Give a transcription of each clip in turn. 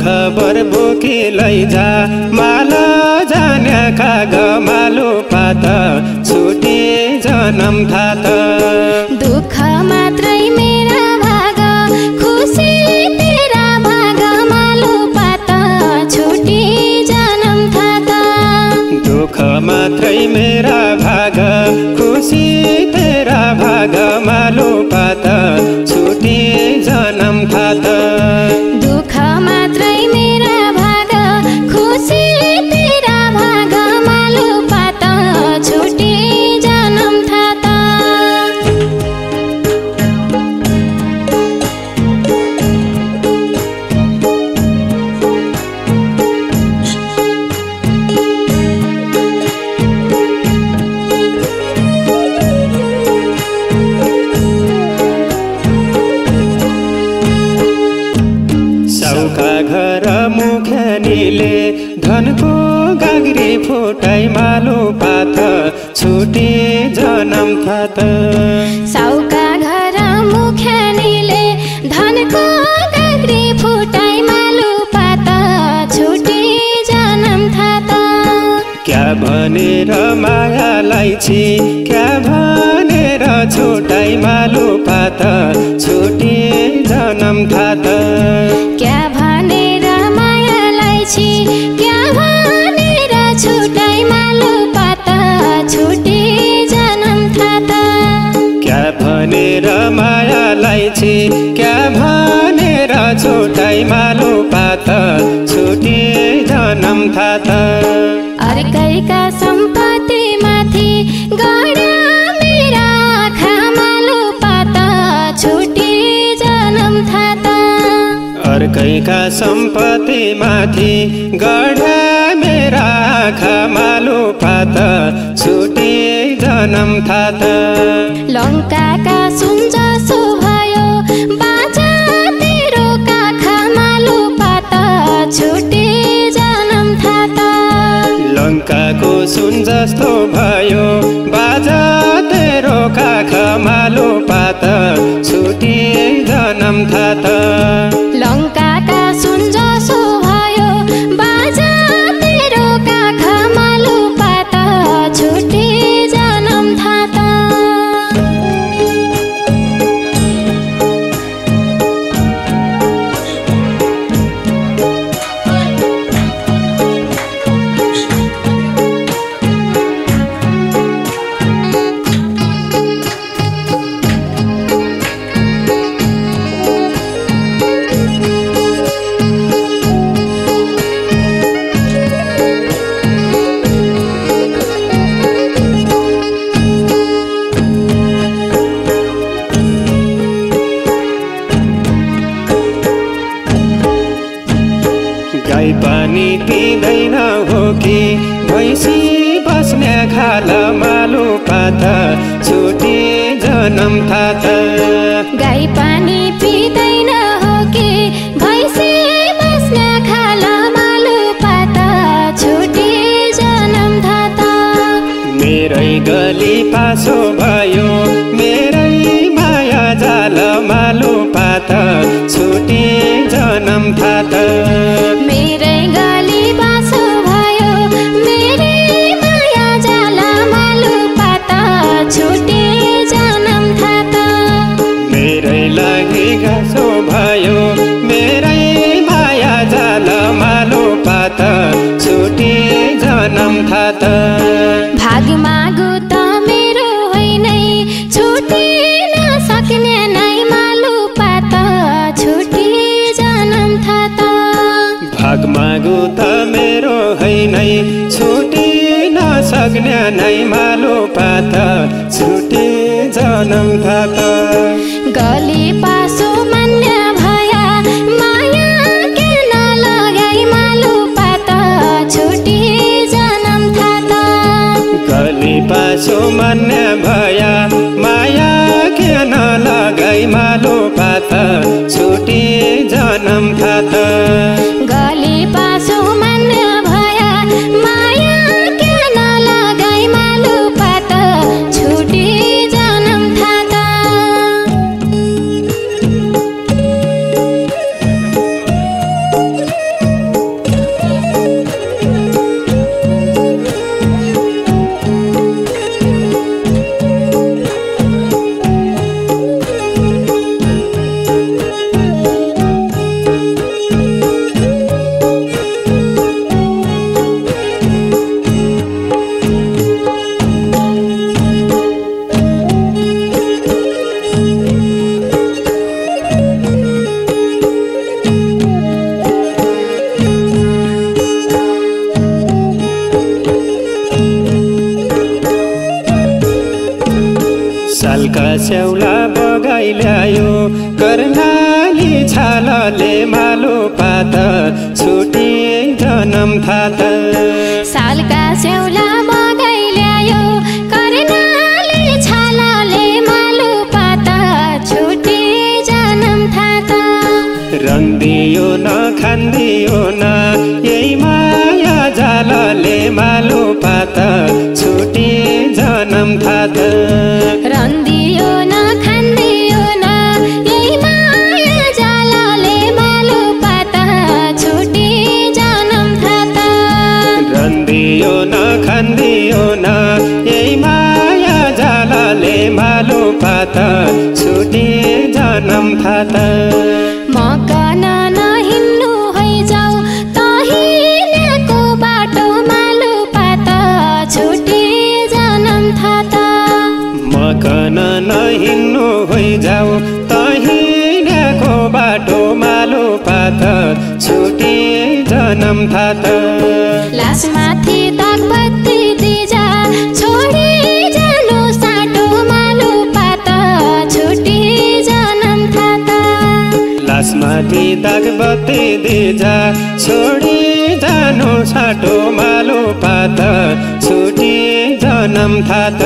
खबर बोकी लैजा माला जान्या खाग मालो पात छुटे जन्म थात दुख मात्रै मेरा भाग खुशी तेरा भाग मालो पात छुटे जन्म थात दुख मात्रै मेरा भाग खुशी तेरा भाग मालो पात छुटे जन्म थात दुख मात्रै मेरा भाग खुशी तेरा भाग मालु पात छुटे जन्म थात घर मुखनीले धनको गाग्री फुटाई मालो पात छुटे जन्म थात साउका घर मुखनीले धनको गाग्री फुटाई मालो पात छुटे जन्म थात क्या भनेर मायालाई छि क्या भनेर छुटाई मालो पात छुटे जन्म थात क्या क्या भनेर छुटाई मालु पात छुटे जन्म थात क्या भनेर मायालाई छि क्या भनेर छुटाई मालु पात छुटे जन्म थात अर्कैका सम्पत्ति माथि गड्या मेरा आँखा मालु पात छुटे जन्म थात अर्कैका सम्पत्ति माथि गढा मेरा आँखा मालु पात छुटे जन्म थात लङ्काका सुनजसो भयो बाजा तेरो काखा मालु पात छुटे जन्म थात लङ्काको सुनजस्तो भयो बाजा तेरो काखा मालु पात छुटे जन्म थात लङ्काका सुनजसो भयो बाजा तेरो काखा मालु पात छुटे जन्म थात पानी पिँदैन हो कि भैँसी बस्ने खाला मालु पात छुटे जन्म थात गाई पानी पिँदैन हो कि भैँसी बस्ने खाला मालु पात छुटे जन्म थात मेरै गली पासो भयो मेरै माया जाल मालु पात छुटे जन्म थात मेरै गली बासो भयो मेरै माया जाला मालु पात छुटे जन्म थात मेरै लागि घाँसो भयो मेरै माया जाला मालु पात छुटे जन्म थात भाग मागु त मेरो होइन छुटे नसक्ने नै मालु पात छुटे जन्म थात भाग मागु त मेरो होइन छुटे नसक्ने नै मालु पात छुटे जन्म थात गली पासो मान्या भया माया किन लगाई मालु पात छुटे जन्म थात गली पासो मान्या भया माया किन लगाई मालु पात छुटे जन्म थात गली पासो मान्या भया माया किन लगाई मालु पात छुटे जन्म थात शेवला बगाइल्यायो कर्णाली छालले मालो पात छुटी जन्म थात। सालका शेवला बगाइल्यायो कर्णाली छालले मालो पात छुटी जन्म थात। रन्दियो न खान्दियो न यही माया जालले मालो पात छुटी जन्म थात। रन्दियो न खान्दियो न यही माया जालले मालो पात छुटी जन्म थात। रन्दियो न खान्दियो न यही माया जालले मालो पात छुटी जन्म थात। मकान नहिन्नु है जाऊ तहिलेको बाटो मालु पाता छुटी जन्म थात। मकान नहिन्नु है जाऊ तहिलेको बाटो मालु पाता छुटी जन्म थात। लासमाथि दागबत्ती दिजा छोडी जानु साटो मालु पाता छुटी जन्म थात। लासमाथि दागबत्ती दिजा छोडी जानु साटो मालु पाता छुटी जन्म थात।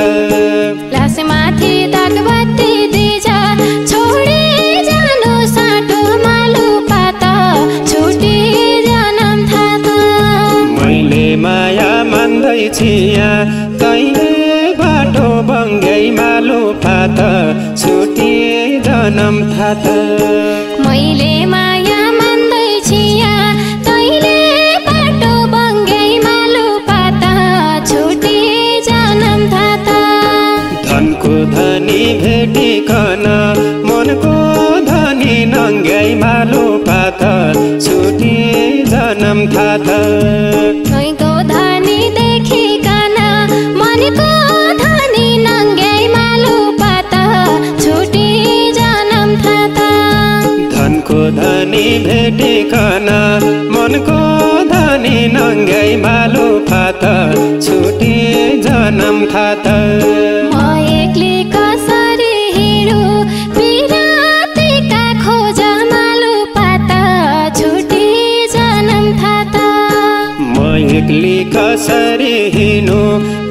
लासमाथि दागबत्ती दिजा छोडी जानु साटो मालु पाता छुटी जन्म थात। मैले माया मान्दै छिया तैले बाटो बङ्गै मालु पाता छुटी जन्म थात। मैले माया मान्दै छिया तैले बाटो बङ्गै मालु पाता छुटी जन्म थात। धनको धनी भेटिकन मनको धनी नङ्गै मालु पाता छुटी जन्म थात। धनको धनी देखिकन मनको धनी नङ्गै मालु पाता छुटी जन्म थात। धनको धनी भेटिकन मनको धनी नङ्गै मालु पाता छुटी जन्म थात। म एक्लै कसरी हिँडु बिरातीका खोज मालु पाता छुटी जन्म थात। म एक्लै कसरी हिँडु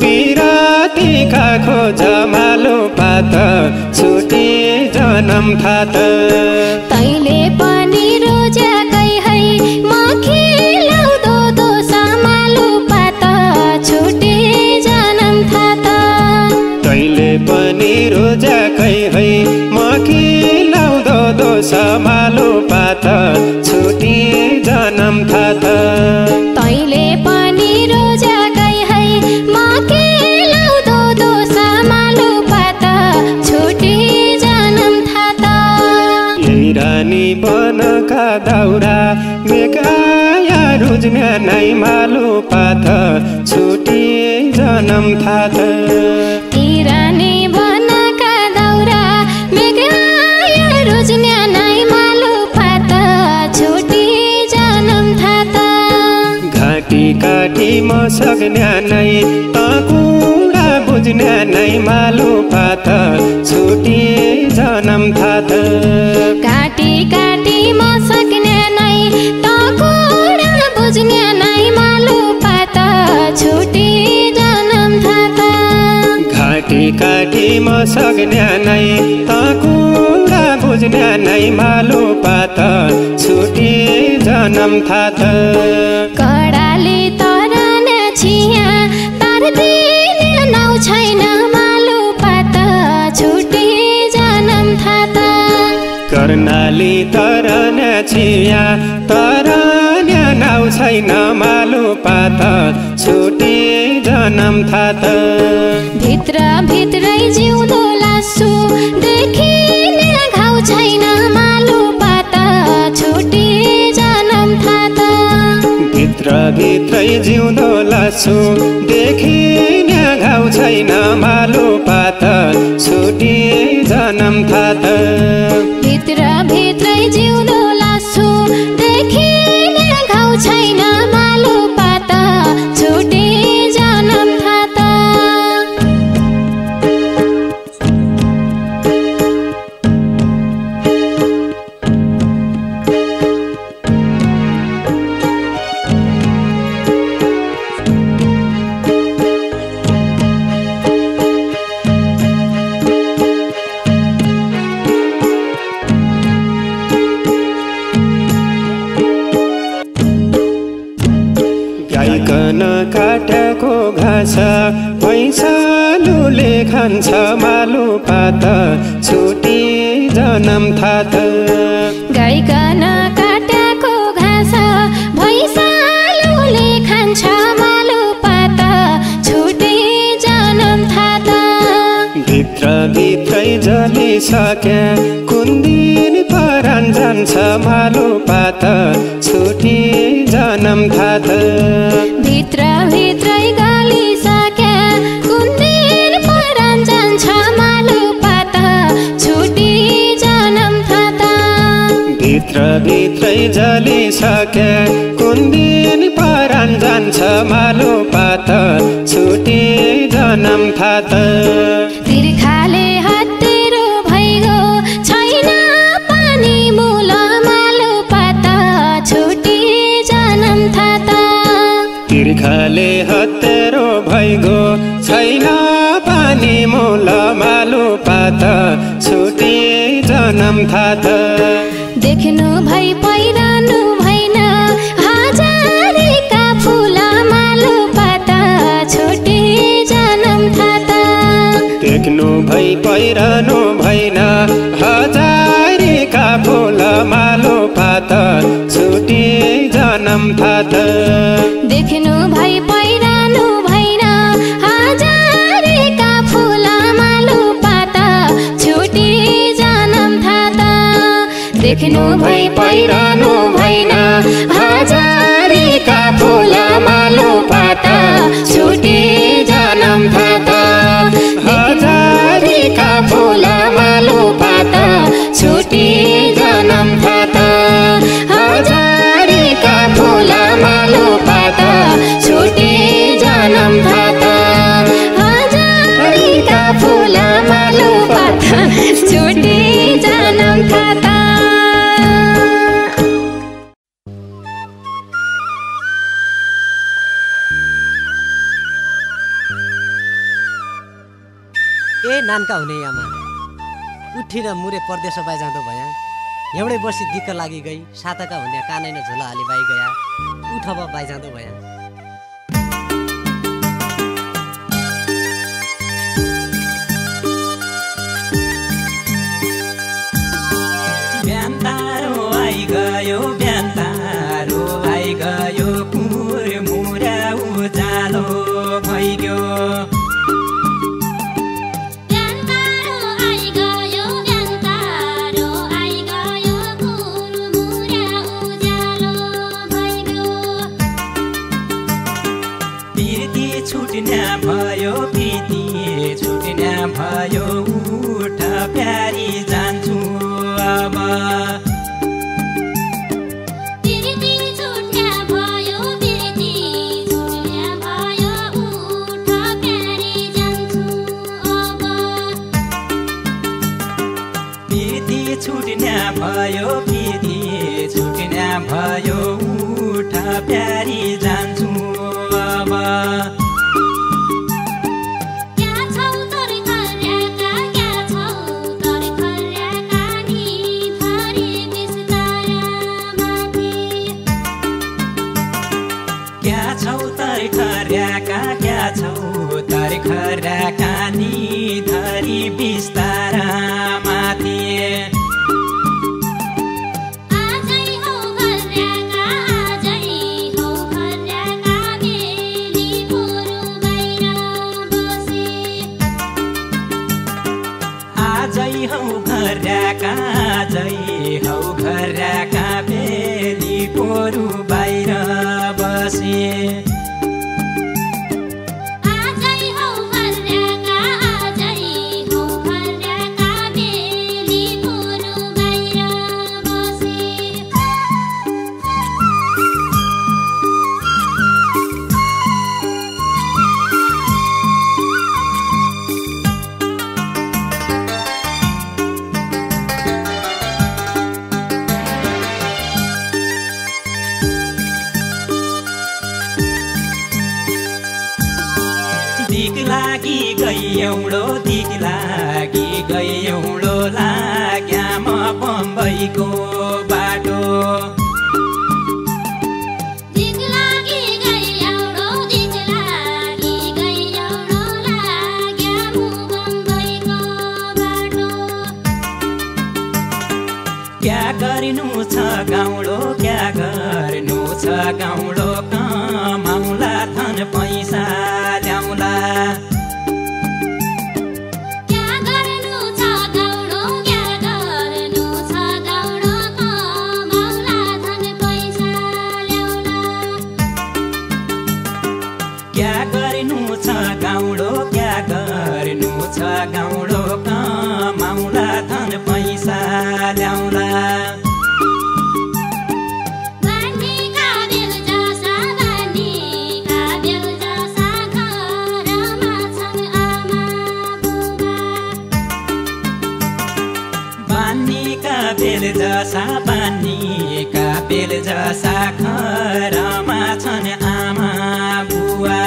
बिरातीका खोज मालु पाता छुटी जन्म थात। तैले पनि रोजेकै है म खिलाउँदो दोसा मालु पाता छुटी जन्म थात। तैले पनि रोजेकै है म खिलाउँदो दोसा मालु पाता छुटी जन्म थात। तैले पनि रोजेकै है म खिलाउँदो दोसा मालु पाता छुटी जन्म थात। रानी बनका दाउरा बेकाया रुज्ने नै मालु पाता छुटी जन्म थात। रानी बनका दाउरा बेकाया रुज्ने नै मालु पाता छुटी जन्म थात। घाँटी काटी मसग्ने नै तकुरा बुझ्ने नै मालु पाता छुटी जन्म थात। काटी काटी मसक्ने नै तकुरा बुझ्ने नै मालु पाता छुटी जन्म थात। घाटी काटी मसक्ने नै तकुरा बुझ्ने नै मालु पाता छुटी जन्म थात। कडाली तरने छिया तर दिने नाउ छैन मालु पाता छुटी जन्म थात। कर्णाली तरने छिया तरने नाउ छैन मालु पाता छुटी जन्म थात। भित्र भित्रै जिउँदो लासु देखिने घाउ छैन मालु पाता छुटी जन्म थात। भित्र भित्रै जिउँदो लासु देखिने घाउ छैन मालु पाता छुटी जन्म थात। भित्र भित्रै जिउँदो लासु देखिने घाउ छैन मालु पाता छुटी जन्म थात। आइकन काटेको घाँस पैसालुले खान्छ मालु पात छुटी जन्म थात। गाइकन काटेको घाँस पैसालुले खान्छ मालु पात छुटी जन्म थात। भित्र भित्रै जलिसके कुन दिन परान जान्छ मालु पात छुटी जन्म थात। भित्र भित्रै गलिसके कुन दिन परान जान्छ मालु पात छुटी जन्म थात। भित्र भित्रै जलिसके कुन दिन परान जान्छ मालु पात छुटी जन्म थात। तिर्खाले हत्तेरो भइगो छैन पानी मूल मालु पात छुटी जन्म थात। तिर्खाले हत्तेरो भइगो छैन पानी मूल मालु पात छुटी जन्म थात। देख्नु भई पहिरनु भएन हजारीका फुल मालु पात छुटी जन्म थात। देख्नु भई पहिरनु भएन हजारीका फुल मालु पात छुटी जन्म थात। देख्नु भई पहिरनु भएन हजारीका फुल मालु पात छुटी जन्म थात। देख्नु भई पहिरनु भएन हजारीका फुल मालु पात छुटी जन्म थात। हजारीका फुल मालु पात छुटी जन्म थात। हजारीका फुल मालु पात छुटी जन्म थात। हजारीका फुल मालु पात छुटी जन्म थात। नानका हुने आमा उठिन मुरे परदेश बाई जाँदो भया एउटै बसी दिक्क लागि गई साताका हुने कानै न झोला हाली बाई गया उठ अब बाई जाँदो भया। ब्यान्तारो आई गयो ब्यान्तारो आई गयो कुर मुरा उजालो भइगयो। भयो उठ प्यारी जान्छु अब बिर्ती छुट्या भयो बिर्ती छुट्या भयो उठ प्यारी जान्छु अब। बिर्ती छुट्या भयो उठ प्यारी जान्छु अब। बाटो दिग लागि गयो क्या गर्नु छ गाउँडो, क्या गर्नु छ गाउँडो, कमाउला धन पैसा ल्याउला। बानी का बेल जसा घरमा छन् आमा बुवा।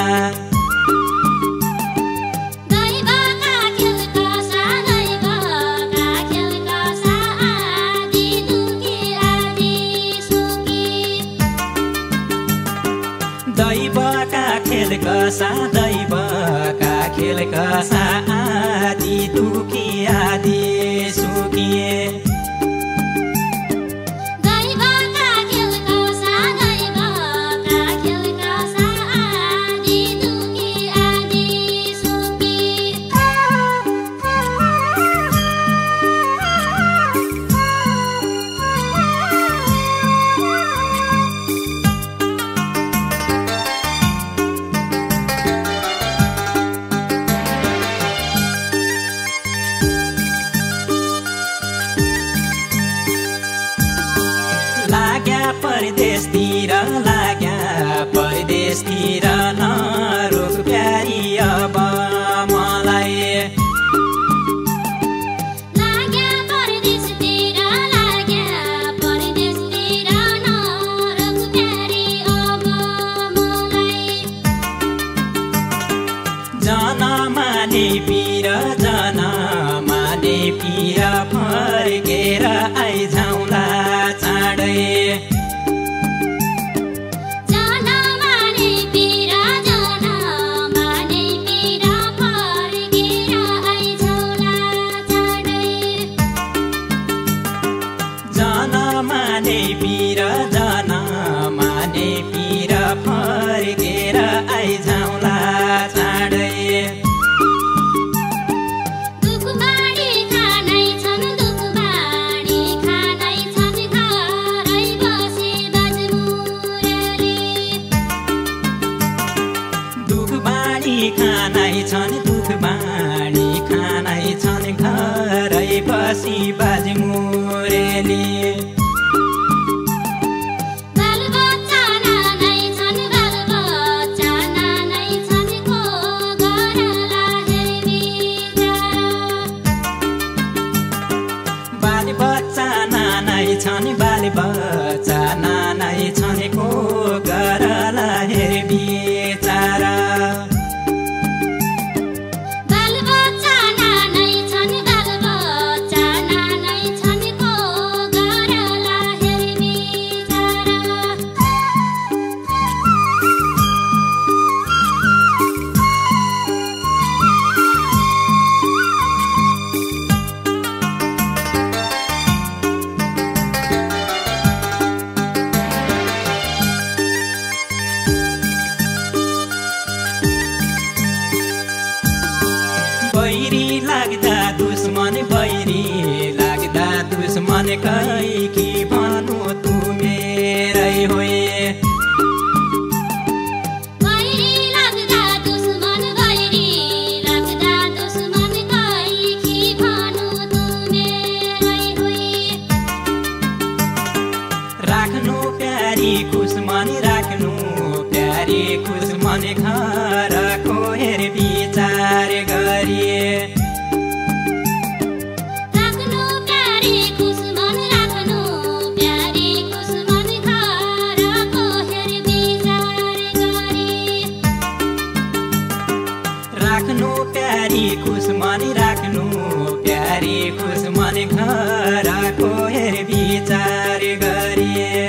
दैव का खेल कसा, दैव का खेल कसा, आदि दुखी आदि सुखी। परदेशतिर लाग्या परदेशतिर नरोज प्यारी अब मलाई। लाग्या परदेशतिर लाग्या परदेशतिर नरोज प्यारी अब मलाई। जना माने पीर फर्केर आइजाउँला चाँडै। बसी बाजी मुरेली बाल बच्चा नानै छन्, बाल बच्चा नानै छन्, को घरला हेर्ने जाडो। बाल बच्चा नानै छन्, बाल बच्चा नानै छन्, को घरला हेर्ने जाडो। बैरी लाग्दा दुश्मन कै कि भनु तु मेरै होए। बैरी लाग्दा दुश्मन, बैरी लाग्दा दुश्मन कै कि भनु तु मेरै होए। राख्नु प्यारी दुश्मन, राख्नु प्यारी दुश्मन, घरको हेर विचार गरिए। राख्नु प्यारी दुश्मन, घरको हेर विचार गरिए।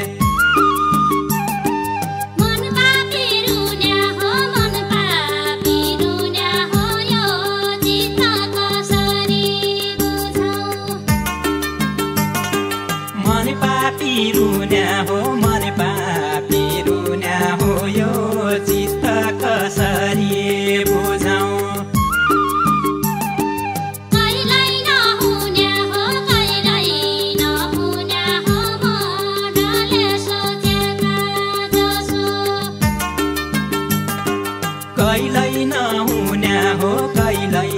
मन पापी रुन्या हो, मन पापी रुन्या हो, यो चित्त कसरी बुझाऊ। मन पापी रुन्या हो, मन पापी रुन्या हो, यो चित्त कसरी बुझाऊ। कैलै नहुन्या हो, कैलै कैलै ना हुन्या हो, कैलै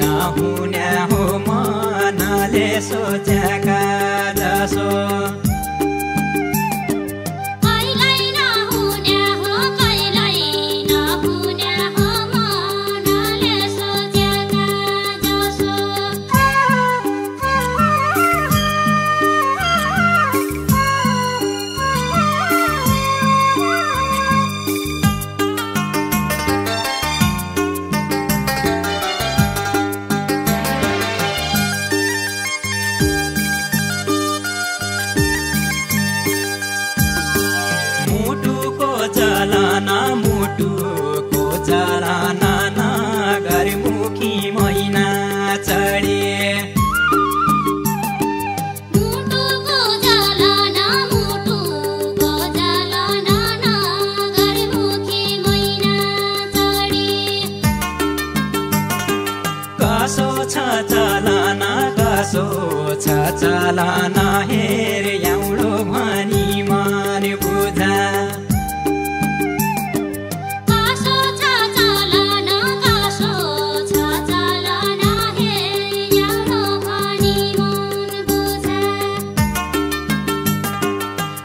ना हुन्या हो मनले सोचेका जसो। मुटु को चलाना नागर मुखी मैना चढे, मुटु को चलाना, मुटु को चलाना नागर मुखी मैना चढे। कसो छ चलाना, कसो छ चलाना हेर एउडो भनी मन बुझा।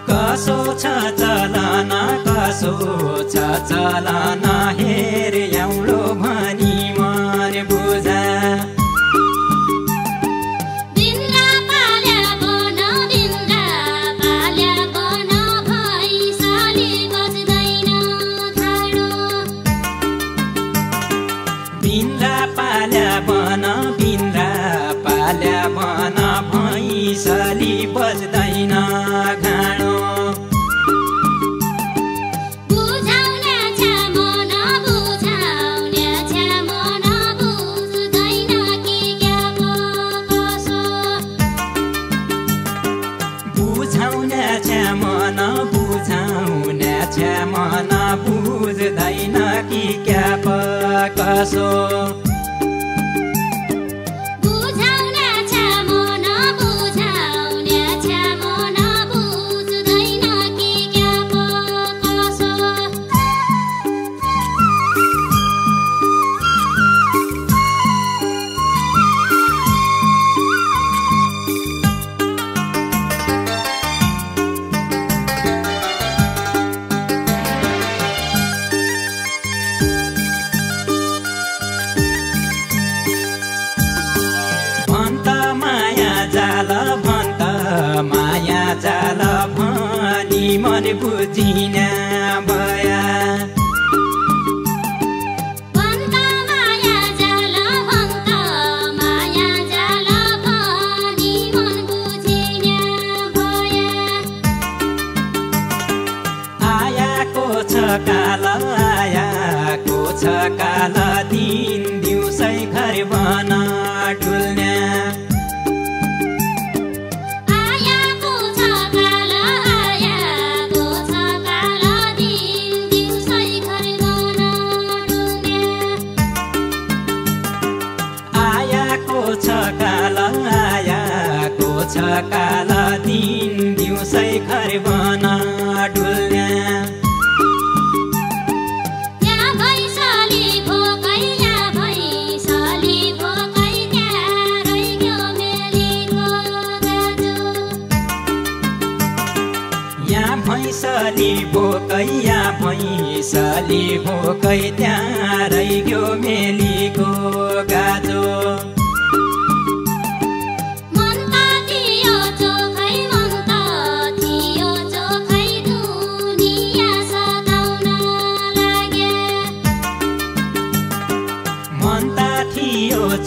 कसो छ चलाना, कसो छ चलाना हेर एउडो भनी मन बुझा। बिन्द्रा पाल्या बन भैँसली बज्दैन घाँडो। बुझाउन्या छ्या मन बुझ्दैन कि क्या कसो। माया जाल भनी मन बुझिना भया, माया जाल भनी मन बुझिना भया। आयाको छ काल, आयाको छ काल दिन दिउँसै घर बन डुल्ने। आयाको छ काल दिन दिउँसै घर बन डुल्ने। यहाँ भैँसली भोकै, यहाँ भैँसली भोकै त्यहाँ रहिगयो मेलीको गाजो।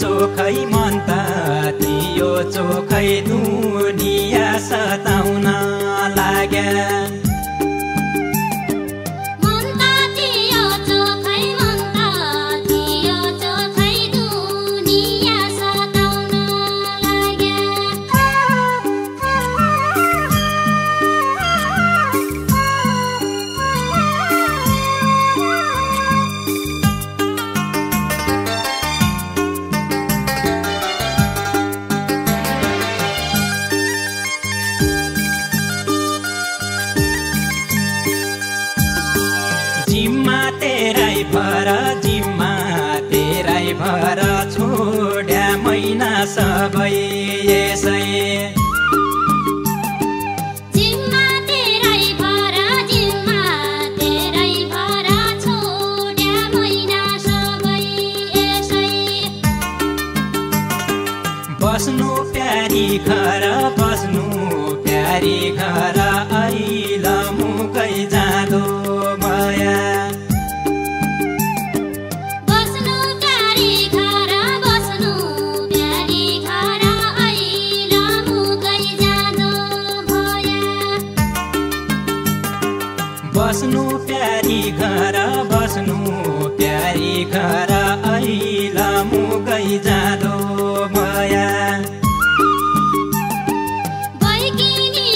चोखै मन त थियो, चोखै दुनिया सताउन लाग्या। मन त थियो, चोखै मन त थियो, चोखै दुनिया सताउन लाग्या। जिम्मा तेरै पर, जिम यसै भर छोड्या महिना सबै यसै बस्नु प्यारी घर ऐल मुकै जाँदो माया बस्नु प्यारी घर ऐल मुकै जाँदो माया बैकिनी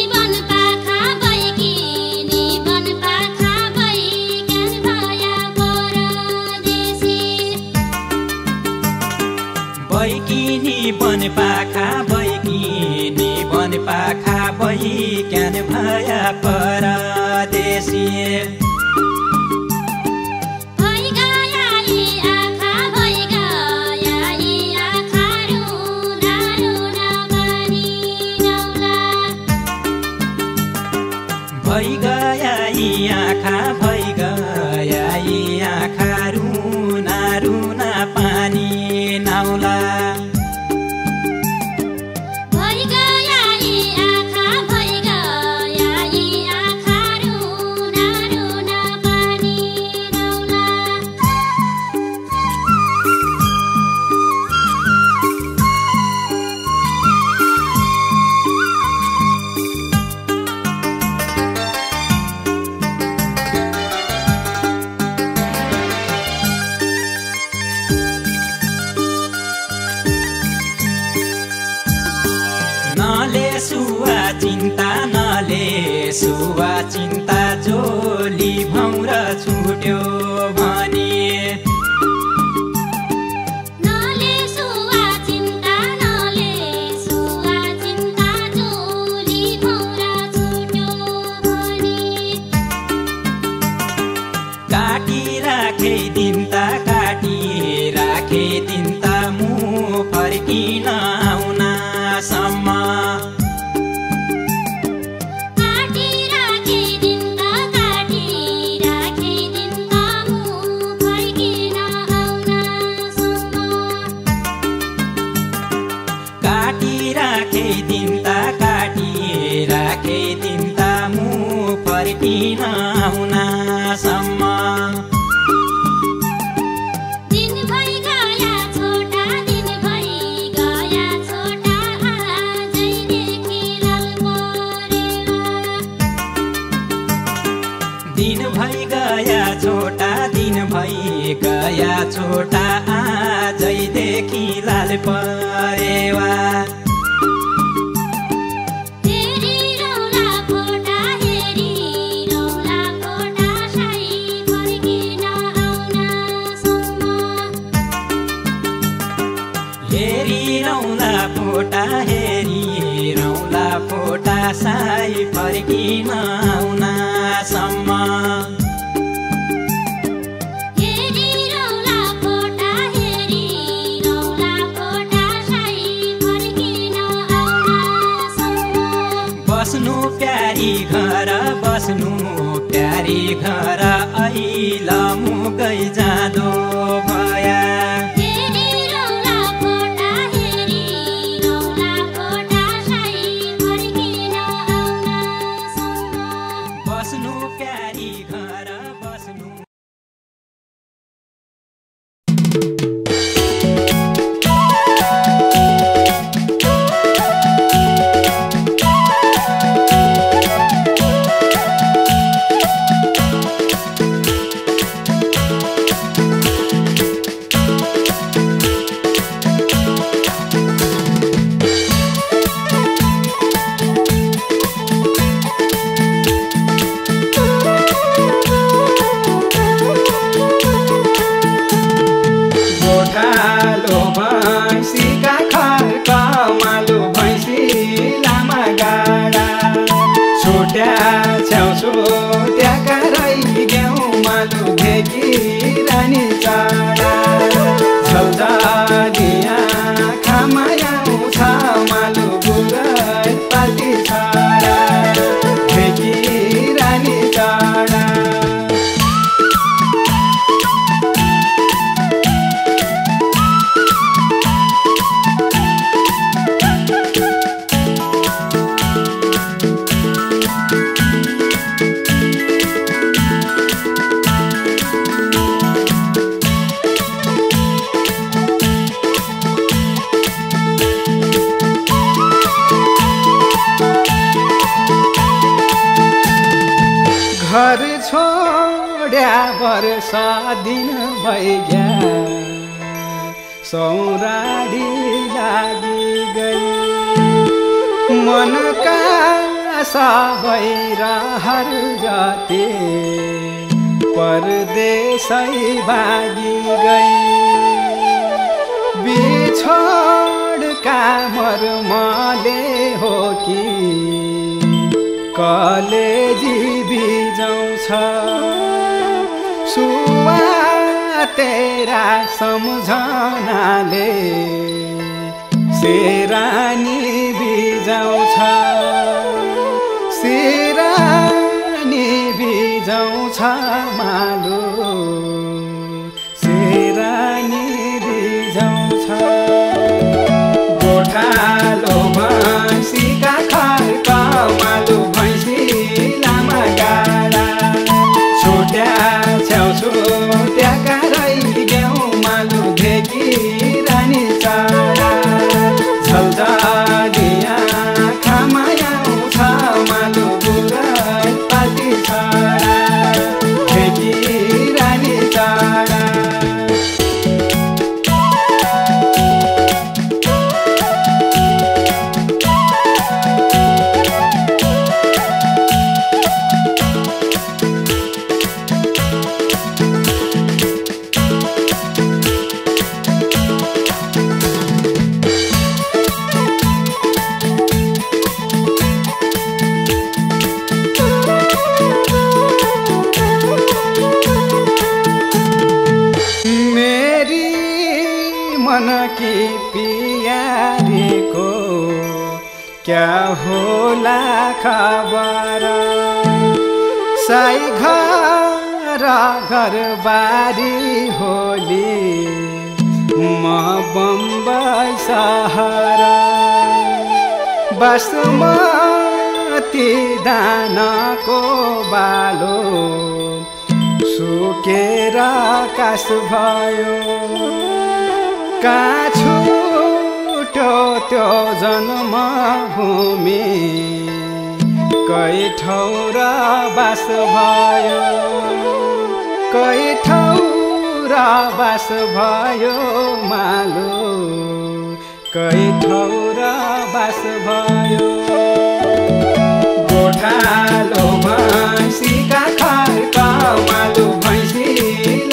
बन पाखा बैकन भया परदेशी भई गया आँखा रुना रुना पानी नाउला चिन्ता जोली भौरा छुट्यो भने नले सुवा चिन्ता जोली भौरा छुट्यो भने काटी राखे दिन्ता मु फर्किन आउना सम्म काटी राखे दिन्ता मु फर्किन आउना सम्म दिन भई गया छोटा आजै देखि लाल परेवा दिन भई गया छोटा आजै देखि लाल परेवा हेरी रौला पोटा साई फर्किन आउना सम्म बस्नु प्यारी घर ऐल मुकै जाँदो माया हमारे स्वाधीन भई गया, सौराडी लागी गई, मन का आशा भैरा हर जाते परदेश भागी गई। बिछोड़ का मरमाले हो कि कलेजी बिजाउँछ सुवा तेरा सम्झनाले सेरानी बिजाउँछ, सेरानी बिजाउँछ मालो, सेरानी बिजाउँछ। गोठालो भैँसीका खर्का मालो भैँसी लामा गाडा छोट्या क्या होला खबर साई घर घरबारी होली म बम्बई शहर। बासमती दानाको बालो सुकेर कास भयो, काछु त्यो जन्म भूमि कै ठाउँ र बास भयो, कै ठाउँ र बास भयो मालो, कै ठाउँ र बास भयो। गोठालो भैँसीका खर्का मालो भैँसी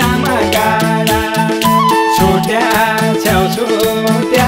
लामा गाडा छोट्या छ्याउछोट्या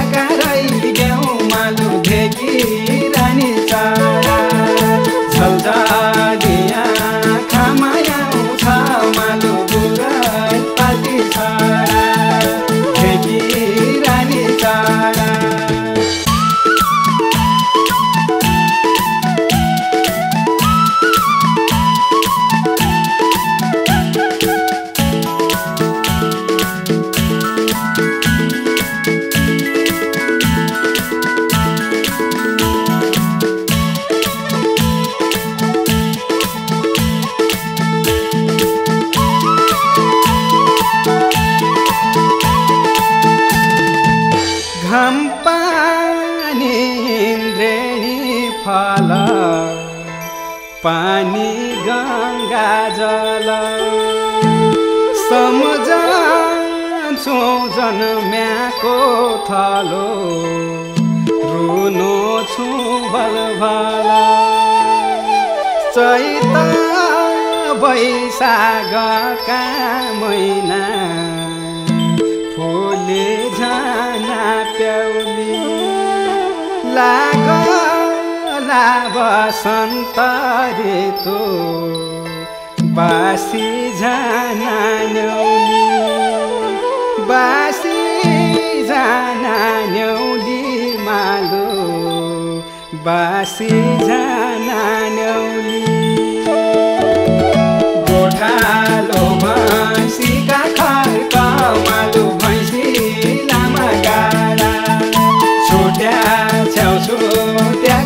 पानी गङ्गा जल सम्झन्छु जन्म्याको थलो रुनु छु भलभल। चैत वैशाखका महिना फुले झना प्याउली लाग बसन्त ऋतु बासी झनान्यौली, बासी झनान्यौली मालो, बासी झनान्यौली। गोठालो भैँसीका खर्का मालो भैँसी लामा गाडा छोट्या छ्याउछोट्या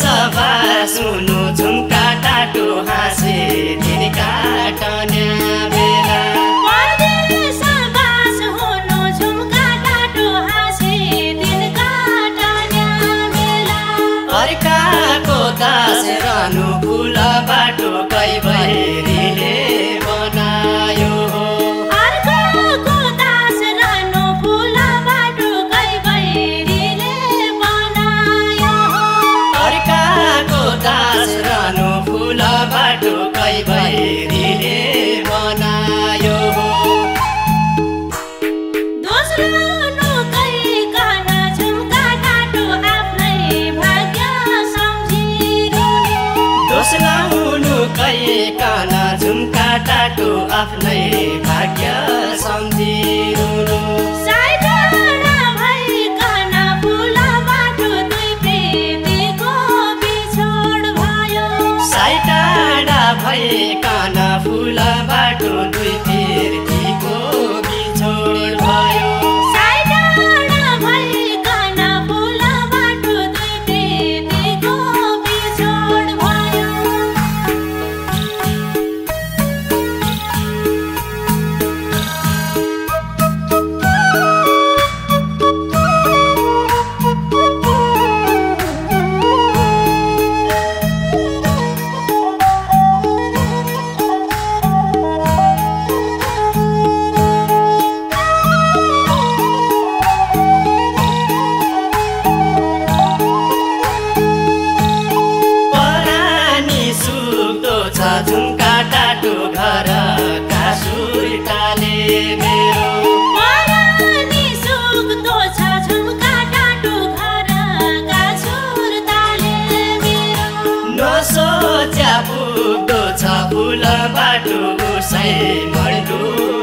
सभा सुनो झुमका टाटो हाँसे दिन काटने बेला सभा सुनो झुमका टाटो हाँसे दिन काटने बेला अर्काको दास रहनु भुल बाटो कै बहिरीले बनायो हो अर्काको दास रहनु भुल बाटो कै बहिरीले बनायो हो अर्काको दास रहनु भुल बाटो कै बहिरीले बनायो हो झुमका टाटो आफ्नै भाग्य सम्झिनु साई टाढा भई कान फुल बाटो दुई तिर्कीको बिछोड भयो झुमका टाटो घर कासुरकाले मेरो परानी सुख दोछ झुमका टाटो घर कासुरकाले मेरो नसोच्या पुग्दो छ फुल बाटो उसै मर्दु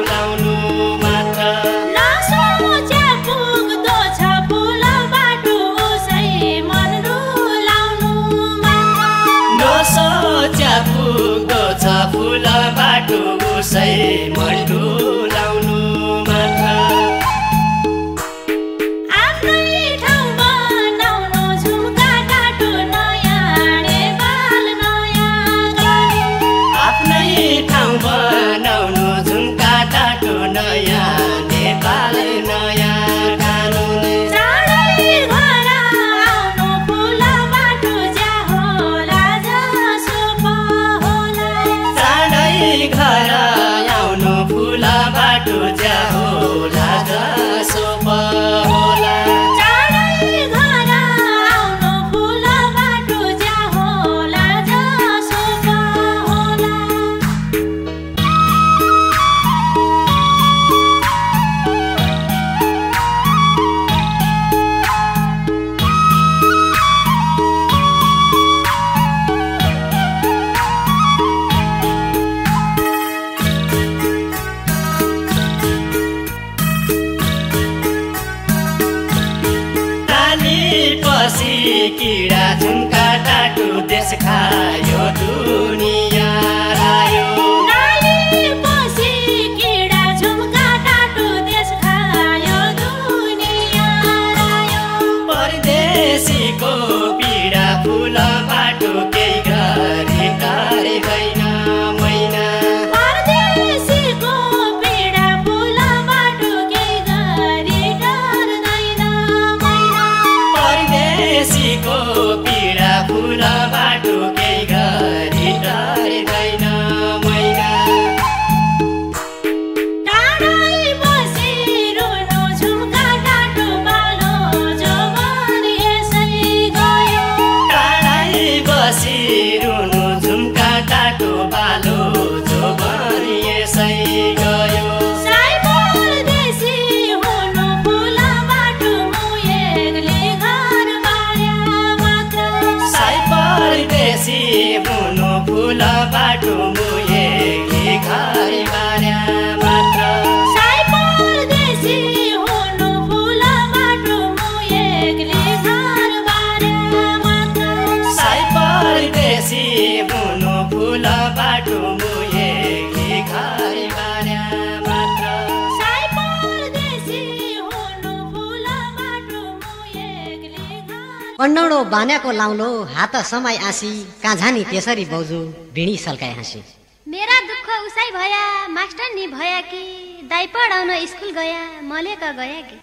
लाउनु मात्र नसोच्या पुग्दो छ फुल बाटो उसै मर्दु लाउनु मात्र नसोच्या फुल बाटो उसै मर्दु लाउनु मात्र आफ्नै ठाउँ बनाउनु झुमका टाटो नयाँडे बाल नयाँ गाडी आफ्नै ठाउँ बनाउनु झुमका टाटो नयाँ नेपाल नयाँ घर आउनु फुल बाटो जाओ लागा सोपा होला चाँडै घर आउनु फुल बाटो जाओ लागा सोपा होला कीड़ा झुमका टाटो देश खायो दुनिया रायो नाली पसी कीड़ा झुमका टाटो देश खायो दुनिया रायो परदेशीको पीडा फुल बाटो केही गरे तारे गएन मैना परदेशीको पीडा फुल बाटो केही गरे तार्दैन मैना परदेशी को पीडा फुल बाटो केही गरी टार्दैन मैना टाढै बसी रुनु झुमका टाटो बालो जवानी यसै गयो टाढै बसी रुनु झुमका टाटो बालो जवानी यसै गयो हुनु फुल बाटो मुहे घर मार्या मात्र साई परदेशी हुनु फुल बाटो मुहे घर मार्या मात्र साई परदेशी हुनु फुल बाटो मुहे घर मार्या मात्र। अन्नौडो बान्याको लाउलो हात समाई आसी काझानी त्यसरी बौजु भिणी सल्काए हाँसी। मेरा दुःख उसाई भया मास्टर नि भया कि दाइ पढाउन स्कुल गया मले क गया कि।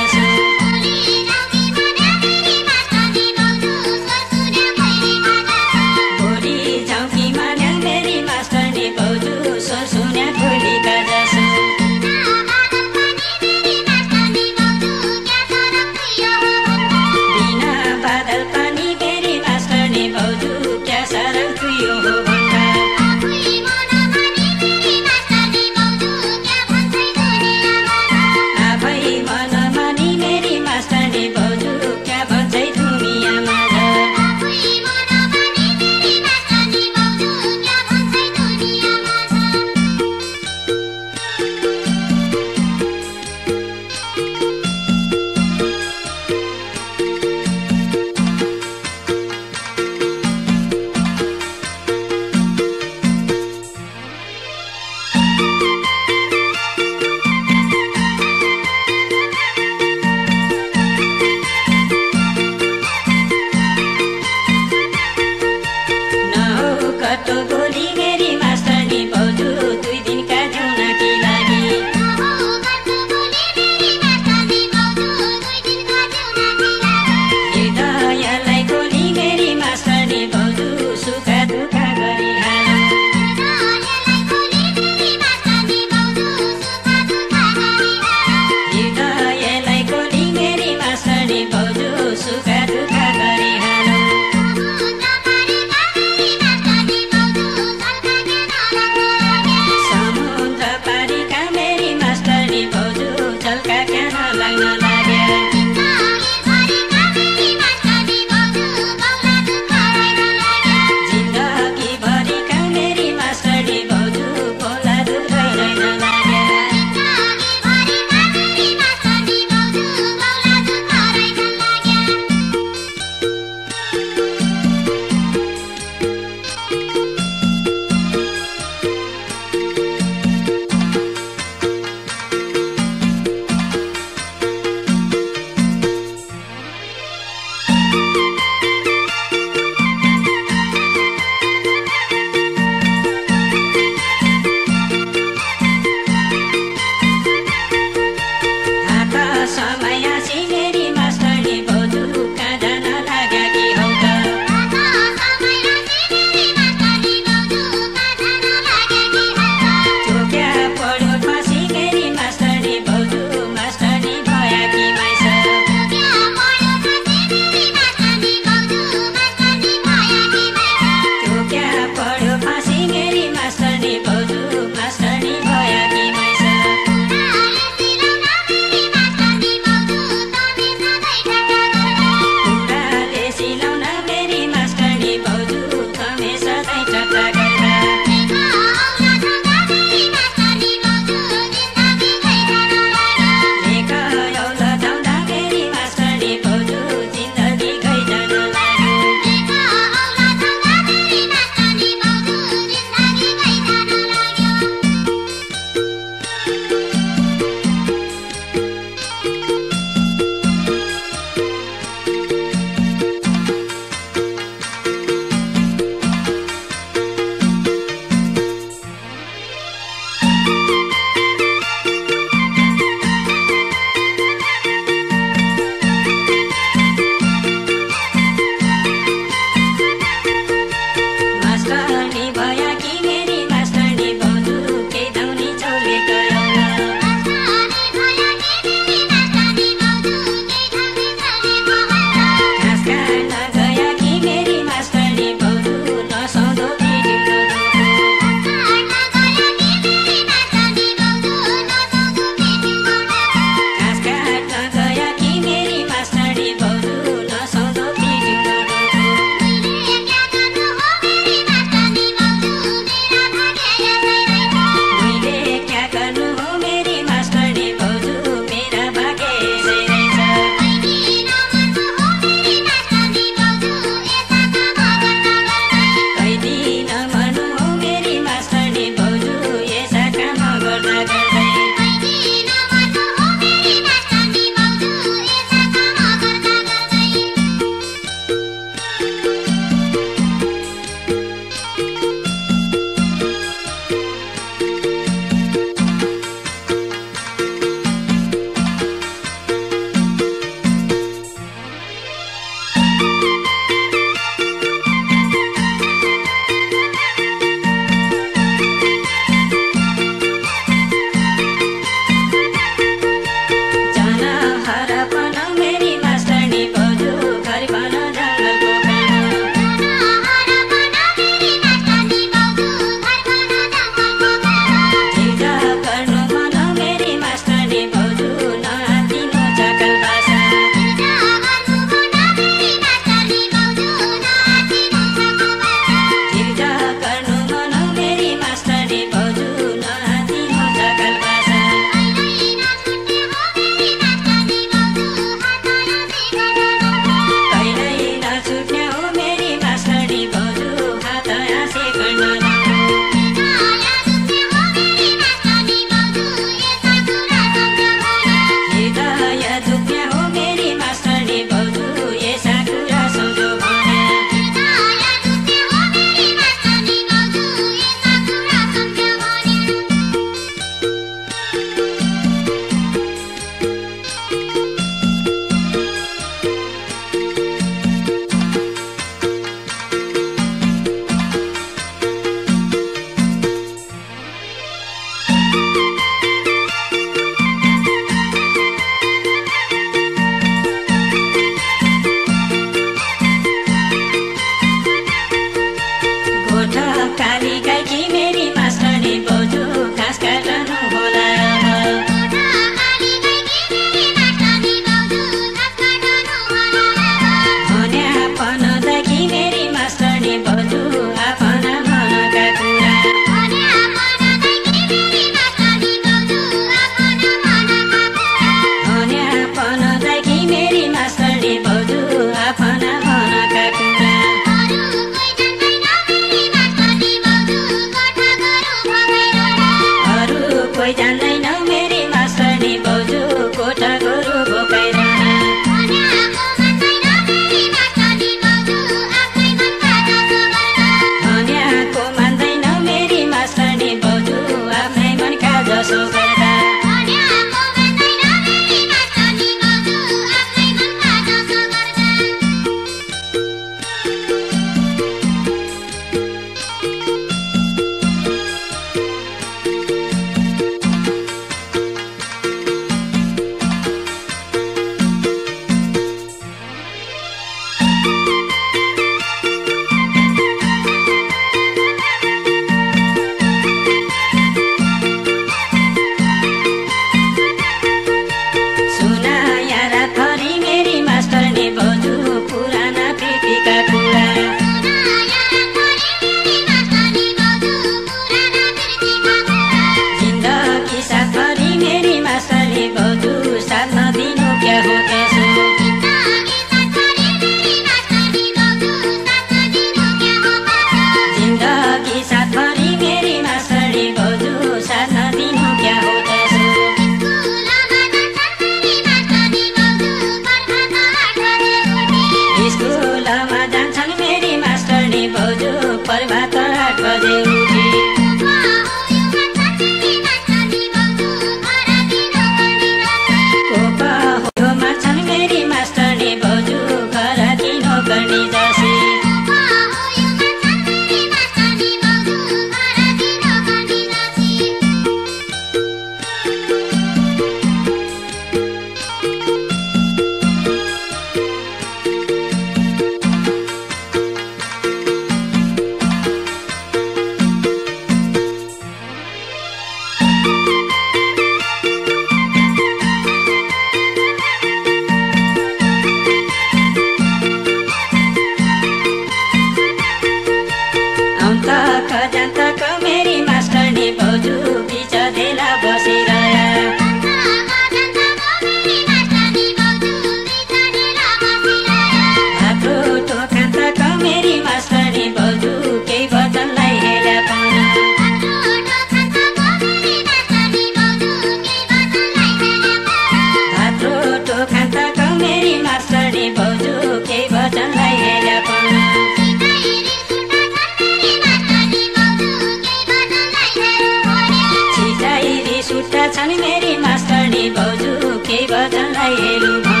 छन् मेरी मास्टरनी भाउजू के वचनलाई हेरु।